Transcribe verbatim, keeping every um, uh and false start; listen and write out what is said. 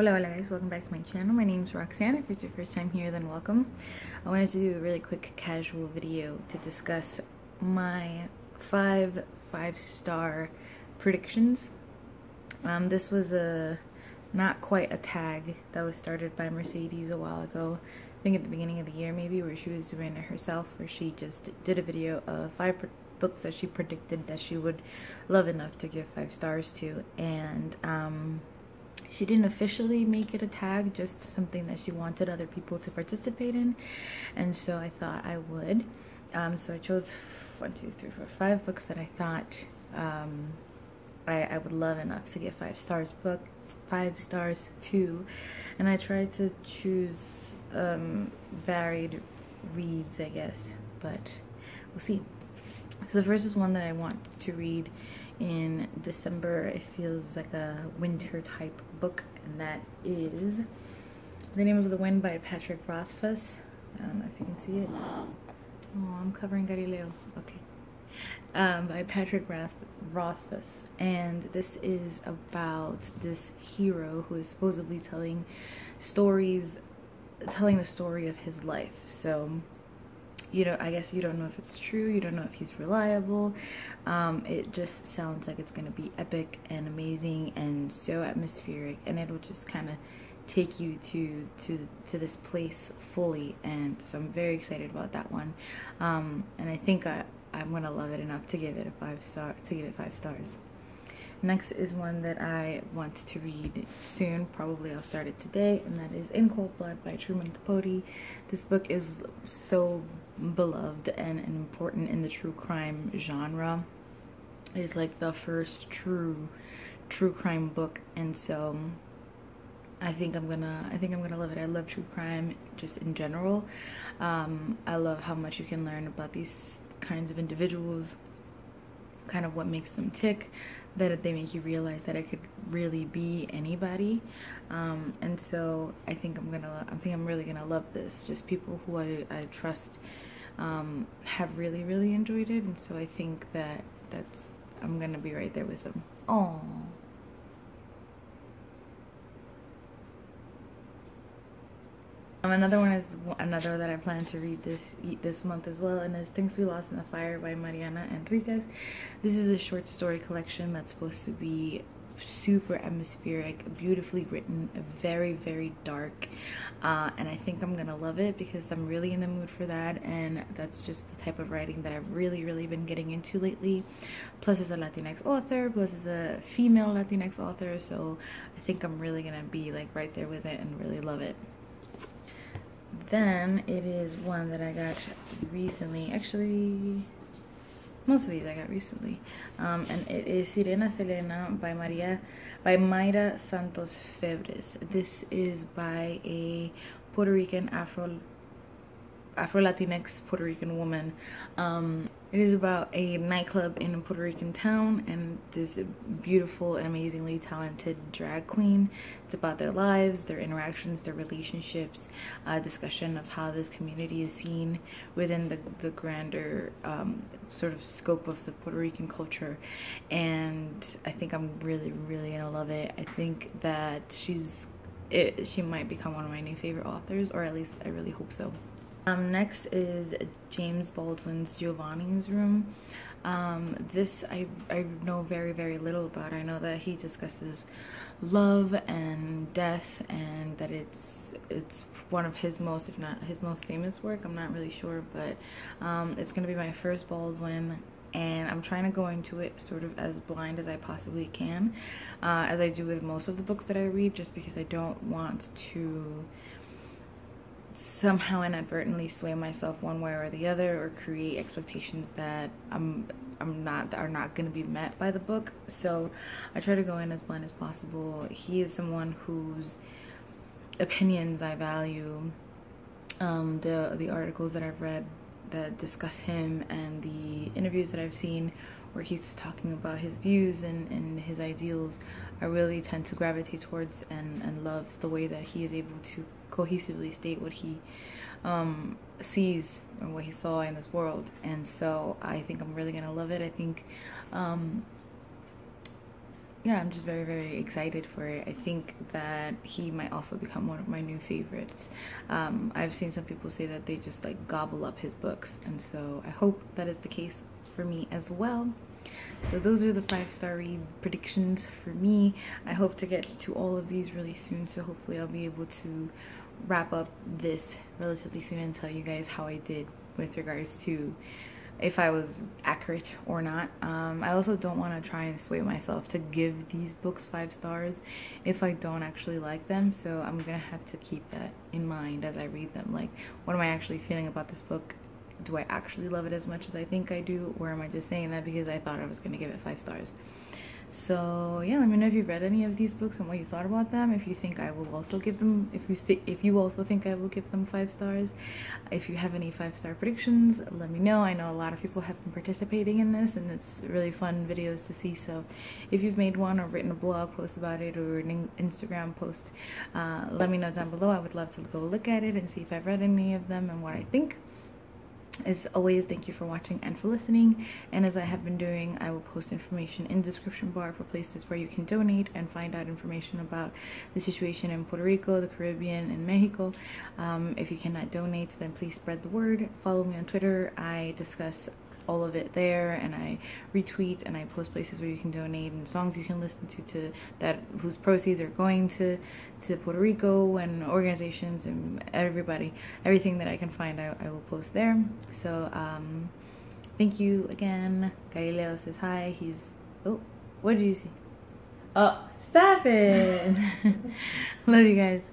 Hola, hola guys, welcome back to my channel. My name is Roxanne. If it's your first time here, then welcome. I wanted to do a really quick casual video to discuss my five five-star predictions. Um, this was a not quite a tag that was started by Mercedes a while ago. I think at the beginning of the year maybe, where she was doing it herself, where she just did a video of five books that she predicted that she would love enough to give five stars to. And um, she didn't officially make it a tag, just something that she wanted other people to participate in. And so I thought I would. Um, so I chose one, two, three, four, five books that I thought um, I, I would love enough to give five stars book, five stars to. And I tried to choose um, varied reads, I guess, but we'll see. So the first is one that I want to read in December. It feels like a winter type book, and that is The Name of the Wind by Patrick Rothfuss. I don't know if you can see it. Oh, I'm covering Galileo. Okay. Um, by Patrick Roth Rothfuss. And this is about this hero who is supposedly telling stories, telling the story of his life. So, you know, I guess you don't know if it's true, you don't know if he's reliable. Um, it just sounds like it's gonna be epic and amazing and so atmospheric, and it'll just kind of take you to to to this place fully. And so I'm very excited about that one, um, and I think I I'm gonna love it enough to give it a five star to give it five stars. Next is one that I want to read soon. Probably I'll start it today, and that is In Cold Blood by Truman Capote. This book is so beloved and important in the true crime genre. It is like the first true true crime book, and so I think I'm gonna I think I'm gonna love it. I love true crime just in general. Um, I love how much you can learn about these kinds of individuals, kind of what makes them tick, that they make you realize that it could really be anybody. Um, and so I think I'm gonna I think I'm really gonna love this. Just people who I, I trust um, have really really enjoyed it, and so I think that that's I'm gonna be right there with them. Oh. Um, another one is another that I plan to read this this month as well, and it's Things We Lost in the Fire by Mariana Enriquez. This is a short story collection that's supposed to be super atmospheric, beautifully written, very very dark, uh, and I think I'm gonna love it because I'm really in the mood for that, and that's just the type of writing that I've really really been getting into lately. Plus it's a Latinx author, plus it's a female Latinx author, so I think I'm really gonna be like right there with it and really love it. Then it is one that I got recently, actually most of these I got recently, um, and it is Sirena Selena by Maria by Mayra Santos Febres. This is by a Puerto Rican Afro Afro-Latinx Puerto Rican woman. Um, it is about a nightclub in a Puerto Rican town and this beautiful, amazingly talented drag queen. It's about their lives, their interactions, their relationships, a uh, discussion of how this community is seen within the, the grander um, sort of scope of the Puerto Rican culture. And I think I'm really, really gonna love it. I think that she's, it, she might become one of my new favorite authors, or at least I really hope so. Um, next is James Baldwin's Giovanni's Room. Um, this I, I know very, very little about. I know that he discusses love and death, and that it's it's one of his most, if not his most famous work. I'm not really sure, but um, it's going to be my first Baldwin, and I'm trying to go into it sort of as blind as I possibly can, uh, as I do with most of the books that I read, just because I don't want to somehow inadvertently sway myself one way or the other, or create expectations that I'm I'm not that are not going to be met by the book. So I try to go in as blind as possible. He is someone whose opinions I value. Um, the the articles that I've read that discuss him, and the interviews that I've seen where he's talking about his views and, and his ideals, I really tend to gravitate towards and, and love the way that he is able to cohesively state what he um, sees and what he saw in this world. And so I think I'm really gonna love it. I think um, yeah, I'm just very, very excited for it. I think that he might also become one of my new favorites. Um, I've seen some people say that they just like gobble up his books, and so I hope that is the case for me as well. So those are the five-star read predictions for me. I hope to get to all of these really soon, so hopefully I'll be able to wrap up this relatively soon and tell you guys how I did with regards to if I was accurate or not. Um, I also don't want to try and sway myself to give these books five stars if I don't actually like them. So I'm going to have to keep that in mind as I read them. Like, what am I actually feeling about this book? Do I actually love it as much as I think I do? Or am I just saying that because I thought I was going to give it five stars? So yeah, let me know if you've read any of these books and what you thought about them. If you think I will also give them, if you th if you also think I will give them five stars. If you have any five star predictions, let me know. I know a lot of people have been participating in this, and it's really fun videos to see. So if you've made one or written a blog post about it or an Instagram post, uh, let me know down below. I would love to go look at it and see if I've read any of them and what I think. As always, thank you for watching and for listening, and as I have been doing, I will post information in the description bar for places where you can donate and find out information about the situation in Puerto Rico, the Caribbean, and Mexico. Um, if you cannot donate, then please spread the word. Follow me on Twitter. I discuss all of it there, and I retweet and I post places where you can donate and songs you can listen to to that whose proceeds are going to to Puerto Rico and organizations and everybody, everything that I can find, I, I will post there. So um thank you again. Galileo says hi. He's oh what did you see? Oh, stop it. Love you guys.